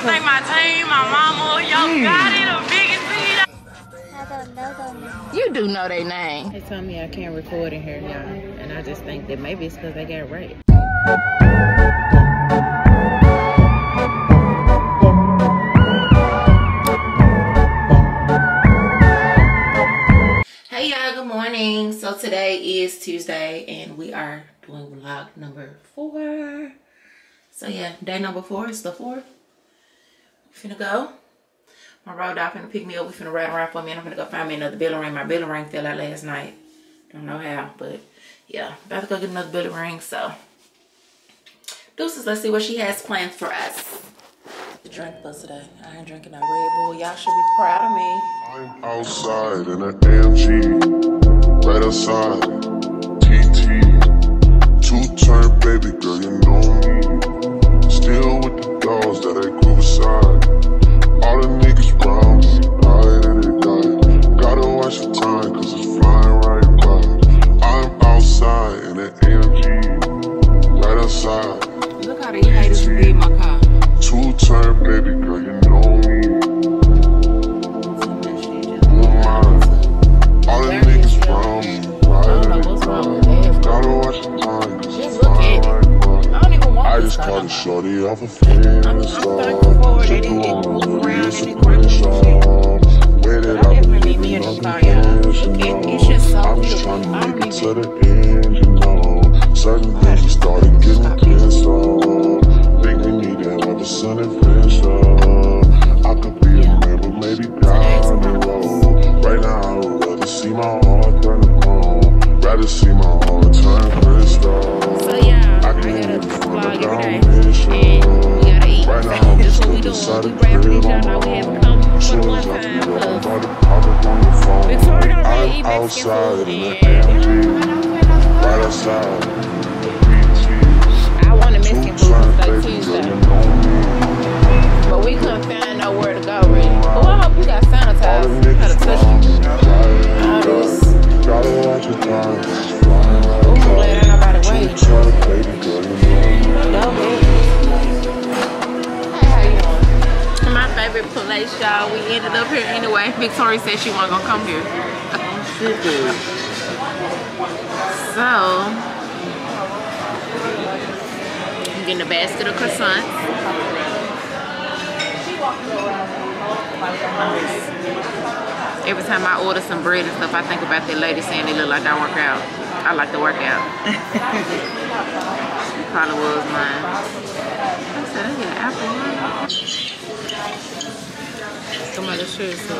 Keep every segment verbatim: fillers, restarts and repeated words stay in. to thank my team, my mama, y'all got it, the biggest beat. I don't know them. You do know their name. They told me I can't record in here now, and I just think that maybe it's because they got raped. Hey y'all, good morning. So today is Tuesday, and we are doing vlog number four. So yeah, day number four is the fourth. I'm finna go. My road dog finna pick me up. We finna ride around for a minute. I'm finna go find me another belly ring. My belly ring fell out last night. Don't know how, but yeah. About to go get another belly ring, so. Deuces, let's see what she has planned for us. The drink bus today. I ain't drinking no Red Bull. Y'all should be proud of me. I'm outside in an A M G. Right outside. T T. Two-turn baby girl, you know me. Still with the dogs that I grew beside. All the niggas round me, died and they died. Gotta watch the time, cause it's flying right by. I'm outside in an A M G, right outside. Look how they haters leave my car. Two-turn baby girl, you know me. You mind. All the niggas round me, died and they died. Gotta watch the time, cause it's flying right by. I just caught a shorty off a fan. I'm forward, they didn't move around, they didn't crack the shit. But I definitely need me in the car, y'all. Look at this shit so I was trying to make it to the end, you know. Certain things you started getting pissed off. Think we need to have a sun and fresh up. I could be a member, maybe down the road. Right now I would rather see my heart turn to gold. Rather see my heart turn crystal. So yeah. Outside in the energy, right outside. I want to miss him for Tuesday, but we couldn't find nowhere to go. Really, oh, I hope you got sanitized. You gotta touch it. My favorite place, y'all. We ended up here anyway. Victoria said she wasn't gonna come here. So, I'm getting a basket of croissants. Every time I order some bread and stuff, I think about that lady saying it look like I work out. I like to work out. Probably was mine. I said, I get an apple. Come on, this shit is so.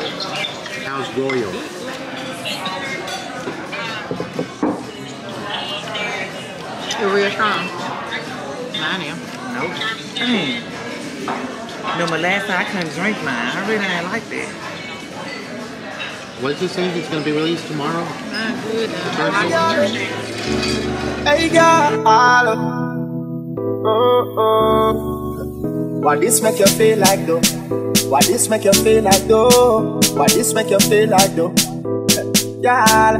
How's Goyo? You're real strong. Mine am. Nope. Mm. No, but last time I couldn't drink mine. I really ain't like that. What's this thing? It's gonna be released tomorrow. Not good. Hey, God, oh, oh. Why this make you feel like though? Why this make you feel like though? Why this make you feel like though? Y'all,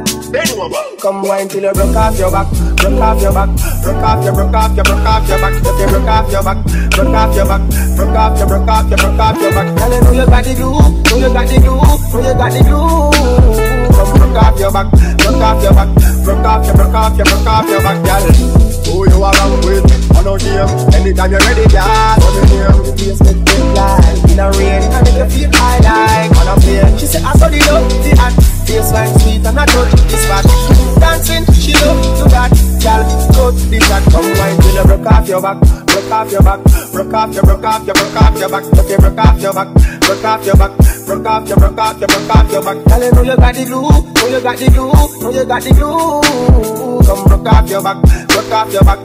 come wine till you broke off your back, broke off your back, broke off your, broke off your, broke off your back, broke off your back, broke off your back, broke off your, broke off your, broke off your back. Tell him you got the glue, who you got the glue, who you got the glue. Come broke off your back, broke off your back, broke off your, broke off your, broke off your back, y'all. Who you are wrong with? I know him. Anytime you're ready, yeah. What you hear? The face get big like in the rain. I make you feel high like on a plane. She said I saw the love, the act. Feels like sweet and I touch this back. Dancing, she love to that. Girl, go to the track. Come wine till you broke off your back, broke off your back, broke off your, broke off your, broke off your back. Okay, broke off your back, broke off your back, broke off your, broke off your, broke off your back. Girl, you know you got the glue, know you got the glue, know you got the glue. Come broke off your back, broke off your. Broke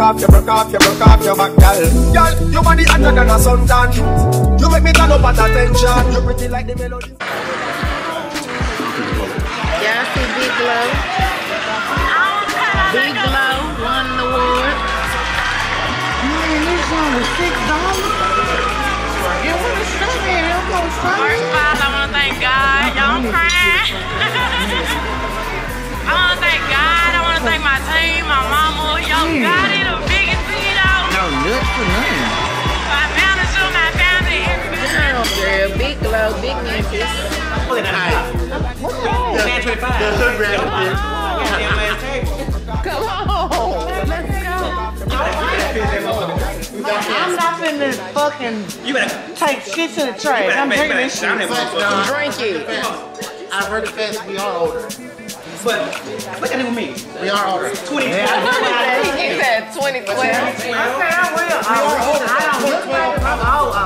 off your, broke off your, broke off your back, girl. Girl, your body hotter than a suntan. You make me turn up at attention. You pretty like the melody. Yeah, I see Big Glow. Big Glow won the award. Man, this one was six dollars. It was a strawberry. It was a strawberry. First of all, I want to thank God. Y'all crying. I want to thank God. I want to thank my team, my mama. Y'all got it, the biggest beat out. No, look for none. My manager, my family, kiss? More than a high. What's wrong? The last twenty-five. The grand kiss. Goddamn last table. Come on. Let's go. I'm not finna fucking you better take shit to the trash. I'm taking this shit. Drink it. I've heard the fact we are older. But look at it with me. We are older. twenty-four. Yeah. He said twenty-four. I said I will. I don't look like I'm all old.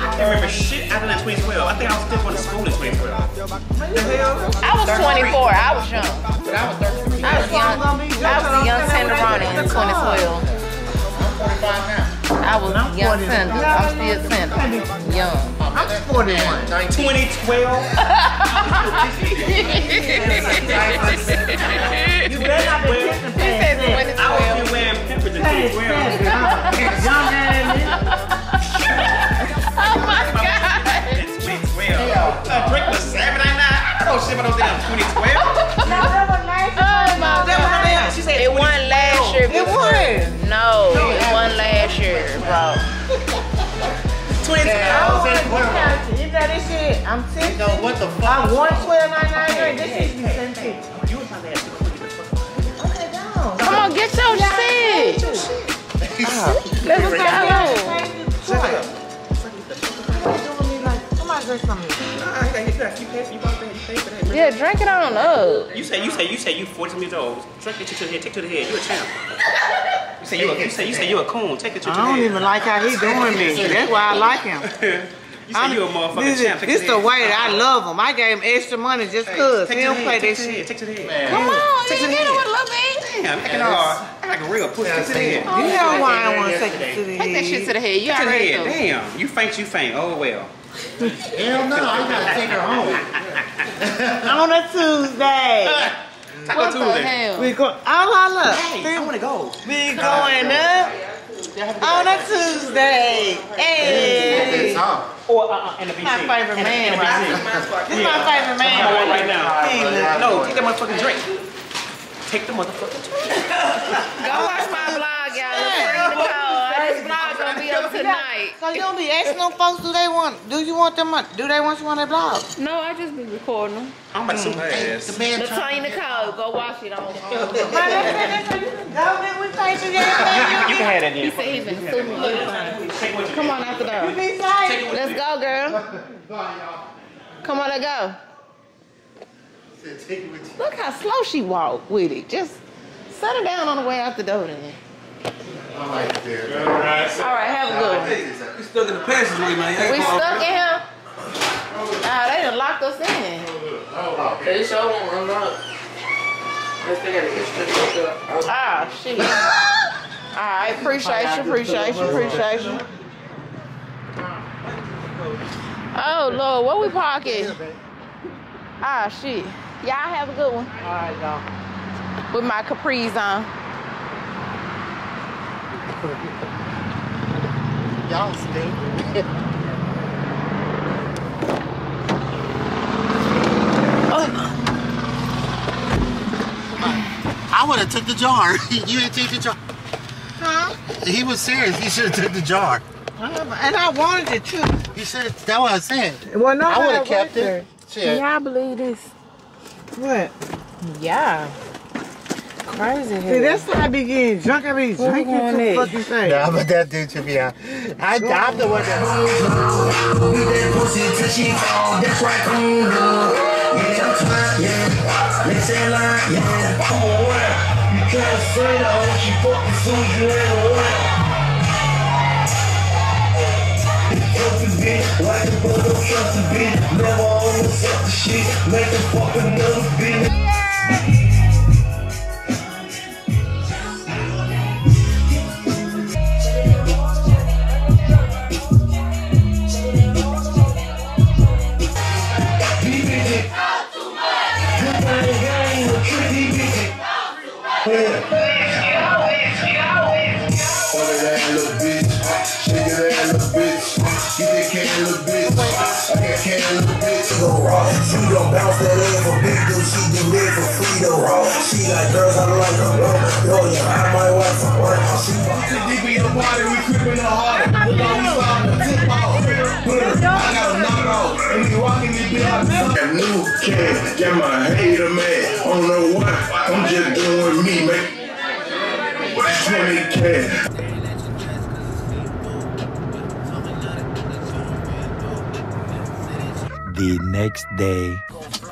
I can't remember shit after that twenty twelve. I think I was still going to school in twenty twelve. The hell? I was twenty-four. I was young. But I was thirteen. I was young. I was a young tenderoni in twenty twelve. I'm forty-five now. I was young tender. I'm still tender. Young. I'm forty-one. twenty twelve. Well, oh my God! It's twenty twelve. I drink was seven ninety-nine. I don't know shit about those damn twenty twelve. Oh my God! She said it won last year. It won. No, it won last year, bro. twenty twelve. You got this shit. I'm sick. No, what the fuck? I won twelve ninety-nine. This is insensitive. You was my last year. Come on, get your shit. Let us go. Shut up. Somebody drink something. Yeah, drink it on up. You say, you say, you say, you fourteen years old. Drink it to the head. Take it to the head. You a champ. You say you, a, you say you say you a coon. Take it to the head. I don't even like how he doing this. That's why I like him. You say you a motherfucking this champ. This is the way that I love him. I gave him extra money just cause. He don't play that shit. Take it to the head. Come on, take it to the head. Damn, yeah, I can like a real pussy yeah, to the head. Oh, you know why I want to take it to the head. Take that shit to the head. You to the head. Damn, you faint, you faint. Oh well. Hell no, I gotta take her home on a Tuesday. Taco what Tuesday. The hell? We go. All I love. Hey, I wanna go. We going up on a Tuesday. Hey. Or uh, in the B C. My favorite man right. This is my favorite man right now. No, take that motherfucking drink. Take the motherfucking Go watch my vlog, y'all. This vlog gonna be up tonight. So you don't be asking them folks, do they want? Do you want them? Do they want you on their blog? No, I just be recording them. I'm about to ass. The man trying to call. Go watch it on. Go then we say together. You can have that. He said he's been super. Come on after that. Let's go, girl. Come on, let's go. Look how slow she walked with it. Just set her down on the way out the door then. All right, have a good one. We stuck in the passageway, man. We stuck in here? Ah, they done locked us in. They sure won't unlock. Ah, shit. All right, appreciate you, appreciate you, appreciate you. Oh, Lord, what we parking? Ah, shit. Y'all have a good one. All right, y'all. With my capris on. Y'all stink. I would have took the jar. You didn't take the jar. Huh? He was serious. He should have took the jar. And I wanted it too. He said that was what I said. Well, no, I would have kept it. Shit. Yeah, I believe this. What? Yeah. Crazy. See, here. That's why I be getting drunk. I be drinking too fucking thing. Nah, but that dude should be out. I, I'm the one that. Suck the shit, make the fucking nose beat. Talk too much. Good money gang, a tricky bitch. Talk too much. All of that little bitch, shake it that little bitch, get that can little bitch, I got can little bitch. She don't bounce that ass for big dude, she do live for freedom. She got girls I like her bro. Yo, yeah, I might want some work. She fucking deep in the water, we creeping the harder. Look how we found the tip off. I got a knock off, and we walking this bitch. podcast. Got my hater mad. I don't know why. I'm just doing me, man. twenty K. The next day.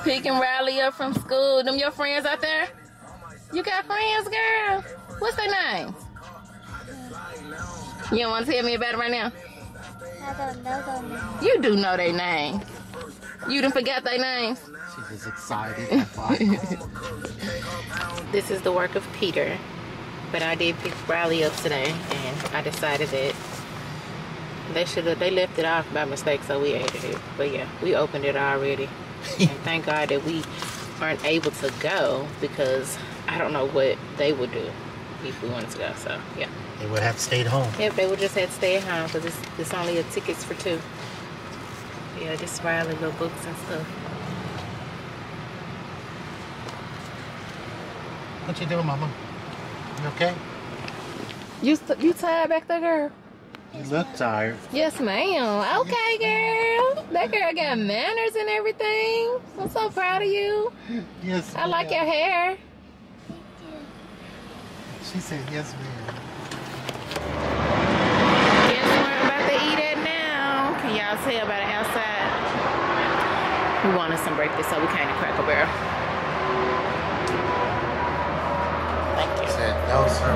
Picking Riley up from school. Them your friends out there? You got friends, girl? What's their name? You don't want to tell me about it right now? I don't know their names. You do know their names. You done forgot their names? She was excited. This is the work of Peter. But I did pick Riley up today, and I decided that they should have, they left it off by mistake, so we added it. But yeah, we opened it already. And thank God that we aren't able to go, because I don't know what they would do if we wanted to go, so yeah. They would have to stay at home. Yep, they would just have to stay at home, because it's, it's only a tickets for two. Yeah, just Riley little books and stuff. What you doing, Mama? You okay? You, you tired back there, girl? You look tired. Yes, ma'am. Okay, girl. That girl got manners and everything. I'm so proud of you. Yes, ma'am. I like your hair. Thank you. She said, yes, ma'am. Guess we're about to eat at now. Can y'all tell by the outside? We wanted some breakfast, so we came to Cracker Barrel. Thank you. Said, no, sir.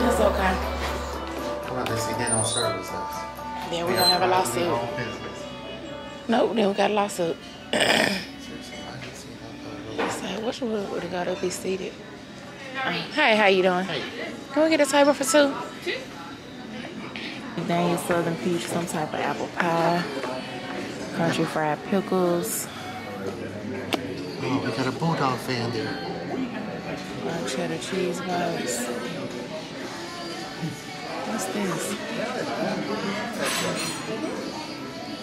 That's okay. See, they don't service us. Then we're going to have a lawsuit. Nope, then we got a lawsuit. Seriously, I can see that. Say, which one would have got to be seated? Uh, hi, how you doing? Hey. Can we get a table for two? Two. Daniel Southern Peach, some type of apple pie. Country fried pickles. Oh, we got a Bulldog fan there. Black cheddar cheese bites. What's this?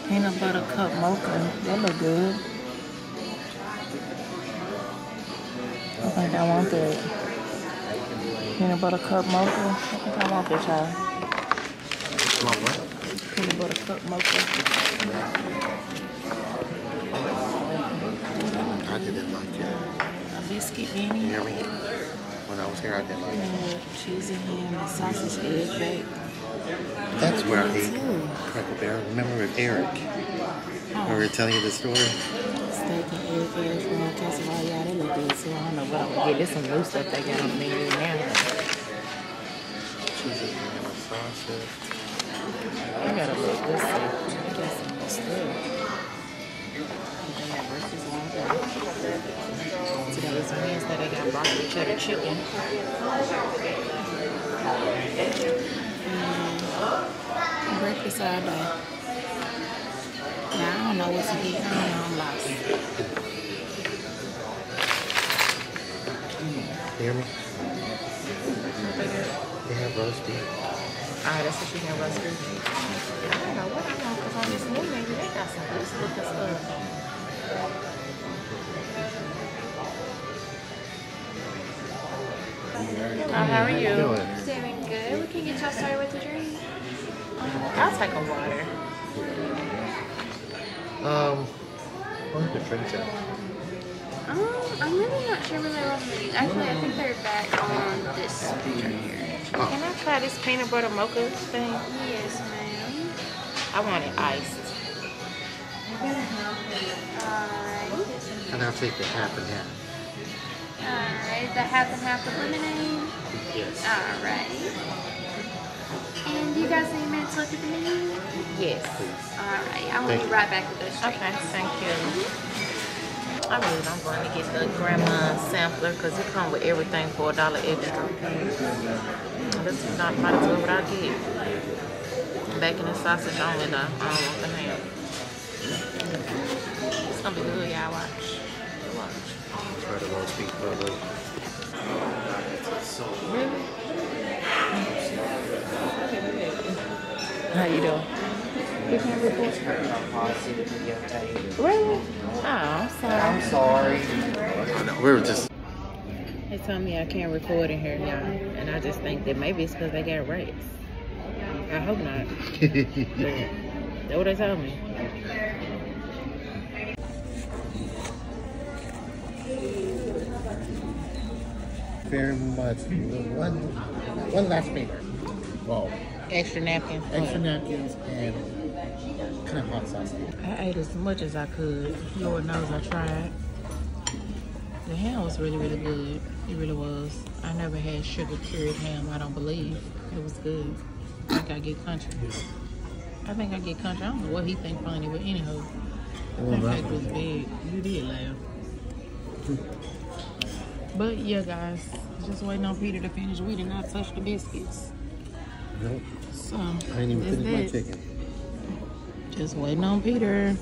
Peanut butter cup mocha. That look good. I think I want that. Peanut butter cup mocha. I think I want that, child. Want what? Peanut butter cup mocha. I didn't like that. A biscuit beanie. You hear me? When I was here, I didn't like it. Cheese and ham and sausage egg bake. That's where I ate Cracker Barrel. Remember with Eric? Oh. Remember he telling you the story? Steak and egg bake from my casserole. Yeah, they look good too. I don't know what I would get. There's some new stuff they got on the menu now. Cheese and ham and sausage. I got a little good stuff. I got some good stuff. They got breakfast one time. Today is Wednesday. They got broccoli cheddar chicken. And breakfast all day. Now I don't know what to get. I am lost. You hear me? They have roast beef. Alright, that's what you got, roast beef. I don't know what I got, because on this new menu they got some good stuff. Hello, how are you? Doing good. We can get y'all started with a drink. I'll take a water. Um, where's the drinks at? Um, I'm really not sure where they're on the menu. Actually, I think they're back on this picture here. Oh. Can I try this peanut butter mocha thing? Yes, ma'am. I want it iced. Alright. And I'll take the half and half. Alright, the half and half of lemonade? Yes. Alright. And do you guys need me to look at the menu? Yes. Alright, I will be right back with those drinks. Okay, thank you. Mm-hmm. I really don't want to get the grandma sampler because it comes with everything for a dollar extra. This is not my deal, but I get. Bacon and sausage only though. I don't want the ham. It's going to be good, y'all. Watch. Watch. Try the roast beef for a little. Really? How you doing? You can't report her. Really? Oh, I'm sorry. I'm sorry. I know, we were just... They told me I can't record in here, y'all. And I just think that maybe it's because they got rapes. I hope not. That's what they told me. Very much. One, one last favor. Whoa. Extra napkins. Extra napkins and kind of hot sauce. I ate as much as I could. Lord knows I tried. The ham was really, really good. It really was. I never had sugar cured ham, I don't believe. It was good. I think I get country. I think I get country. I don't know what he think funny, but anyhow. That cake was big. You did laugh. But yeah, guys, just waiting on Peter to finish. We did not touch the biscuits. Nope. So I didn't even finish my chicken. Just waiting on Peter.